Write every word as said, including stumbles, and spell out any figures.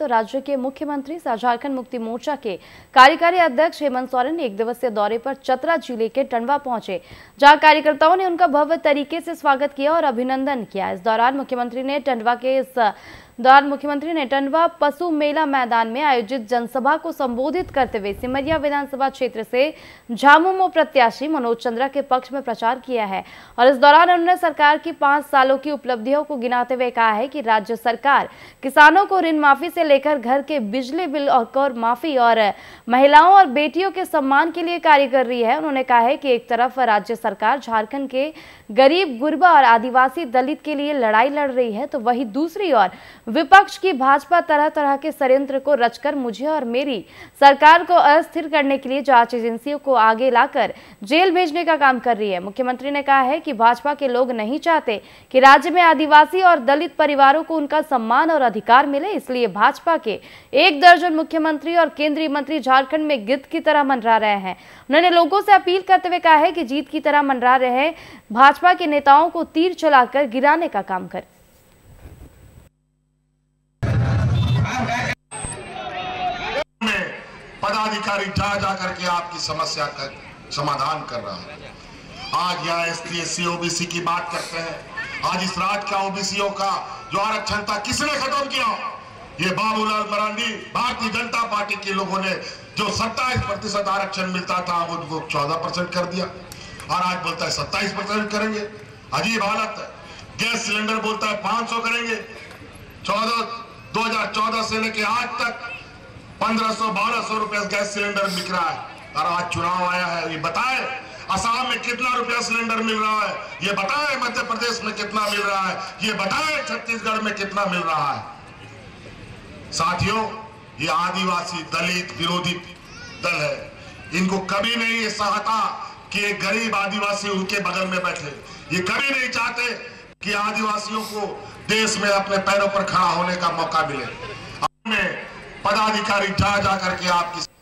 तो राज्य के मुख्यमंत्री सह झारखण्ड मुक्ति मोर्चा के कार्यकारी अध्यक्ष हेमंत सोरेन एक दिवसीय दौरे पर चतरा जिले के टंडवा पहुंचे, जहां कार्यकर्ताओं ने उनका भव्य तरीके से स्वागत किया और अभिनंदन किया। इस दौरान मुख्यमंत्री ने टंडवा के इस दौरान मुख्यमंत्री ने टंडवा पशु मेला मैदान में आयोजित जनसभा को संबोधित करते हुए सिमरिया विधानसभा क्षेत्र से झामुमो प्रत्याशी मनोज चंद्रा के पक्ष में प्रचार किया है और इस दौरान उन्होंने सरकार की पांच सालों की उपलब्धियों को गिनाते हुए कहा है कि राज्य सरकार किसानों को ऋण माफी से लेकर घर के बिजली बिल और कर माफी और महिलाओं और बेटियों के सम्मान के लिए कार्य कर रही है। उन्होंने कहा है कि एक तरफ राज्य सरकार झारखंड के गरीब गुरबा और आदिवासी दलित के लिए लड़ाई लड़ रही है, तो वहीं दूसरी ओर विपक्ष की भाजपा तरह तरह के षड्यंत्र को रचकर मुझे और मेरी सरकार को अस्थिर करने के लिए जांच एजेंसियों को आगे लाकर जेल भेजने का काम कर रही है। मुख्यमंत्री ने कहा है कि भाजपा के लोग नहीं चाहते कि राज्य में आदिवासी और दलित परिवारों को उनका सम्मान और अधिकार मिले, इसलिए भाजपा के एक दर्जन मुख्यमंत्री और केंद्रीय मंत्री झारखंड में गिद्ध की तरह मंडरा रहे हैं। उन्होंने लोगों से अपील करते हुए कहा है कि जीत की तरह मंडरा रहे भाजपा के नेताओं को तीर चलाकर गिराने का काम कर। पदाधिकारी जा जा करके आपकी समस्या का समाधान कर रहा है। आज यहाँ एसटी एससी ओबीसी की बात करते हैं। आज इस राज का ओबीसीओ का जो आरक्षण था किसने खत्म किया? ये बाबूलाल मरांडी भारतीय जनता पार्टी के लोगों ने जो सत्ताईस प्रतिशत आरक्षण मिलता था उनको चौदह परसेंट कर दिया और आज बोलता है सत्ताईस परसेंट करेंगे। अजीब हालत है। गैस सिलेंडर बोलता है पांच सौ करेंगे। चौदह दो हजार चौदह से लेके आज तक पंद्रह सौ बारह सौ रुपया गैस सिलेंडर बिक रहा है और आज चुनाव आया है। ये बताए असम में कितना रुपया सिलेंडर मिल रहा है, ये बताए मध्य प्रदेश में कितना मिल रहा है, ये बताए छत्तीसगढ़ में कितना मिल रहा है। साथियों, ये आदिवासी दलित विरोधी दल है। इनको कभी नहीं ये चाहता कि एक गरीब आदिवासी उनके बगल में बैठे। ये कभी नहीं चाहते कि आदिवासियों को देश में अपने पैरों पर खड़ा होने का मौका मिले। पदाधिकारी जा जा करके आपकी